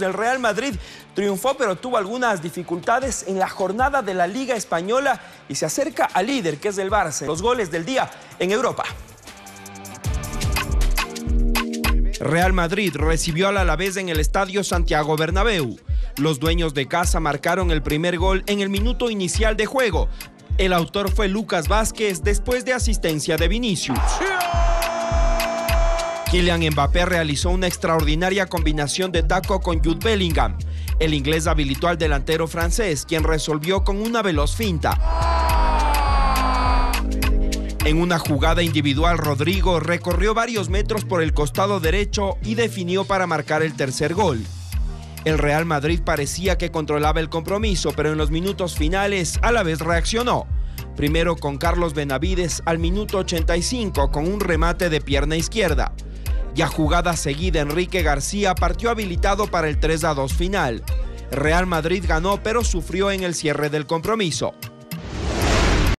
Del Real Madrid triunfó pero tuvo algunas dificultades en la jornada de la Liga Española y se acerca al líder que es el Barça. Los goles del día en Europa. Real Madrid recibió al Alavés en el Estadio Santiago Bernabéu. Los dueños de casa marcaron el primer gol en el minuto inicial de juego. El autor fue Lucas Vázquez después de asistencia de Vinicius. Kylian Mbappé realizó una extraordinaria combinación de taco con Jude Bellingham. El inglés habilitó al delantero francés, quien resolvió con una veloz finta. En una jugada individual, Rodrigo recorrió varios metros por el costado derecho y definió para marcar el tercer gol. El Real Madrid parecía que controlaba el compromiso, pero en los minutos finales Alavés reaccionó. Primero con Carlos Benavides al minuto 85 con un remate de pierna izquierda. Y a jugada seguida, Enrique García partió habilitado para el 3-2 final. Real Madrid ganó, pero sufrió en el cierre del compromiso.